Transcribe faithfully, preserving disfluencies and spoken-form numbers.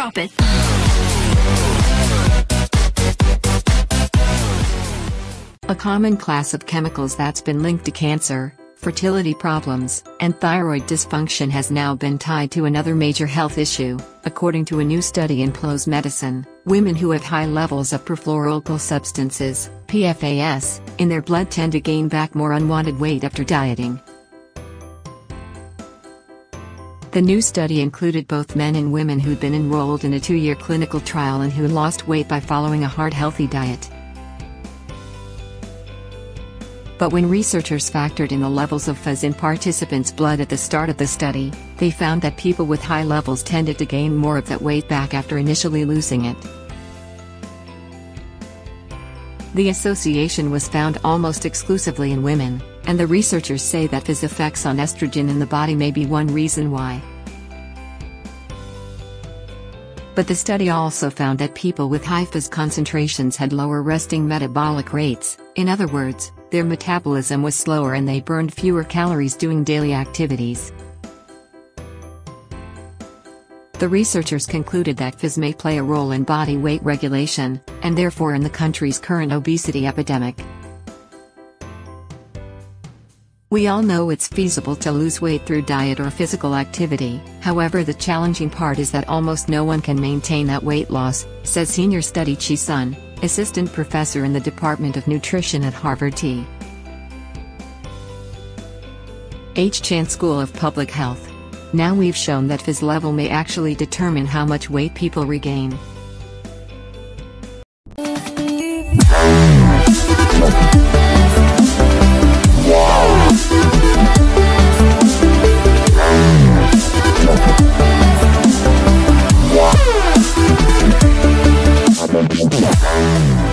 Drop it. A common class of chemicals that's been linked to cancer, fertility problems, and thyroid dysfunction has now been tied to another major health issue, according to a new study in PLOS Medicine. Women who have high levels of perfluoroalkyl substances, P F A S, in their blood tend to gain back more unwanted weight after dieting. The new study included both men and women who'd been enrolled in a two-year clinical trial and who lost weight by following a heart-healthy diet. But when researchers factored in the levels of P F A S in participants' blood at the start of the study, they found that people with high levels tended to gain more of that weight back after initially losing it. The association was found almost exclusively in women, and the researchers say that P F A S effects on estrogen in the body may be one reason why. But the study also found that people with high P F A S concentrations had lower resting metabolic rates. In other words, their metabolism was slower and they burned fewer calories doing daily activities. The researchers concluded that P F A S may play a role in body weight regulation, and therefore in the country's current obesity epidemic. We all know it's feasible to lose weight through diet or physical activity, however the challenging part is that almost no one can maintain that weight loss, says senior study Qi Sun, assistant professor in the Department of Nutrition at Harvard T. H. Chan School of Public Health. Now we've shown that P F A S level may actually determine how much weight people regain. We'll be right back.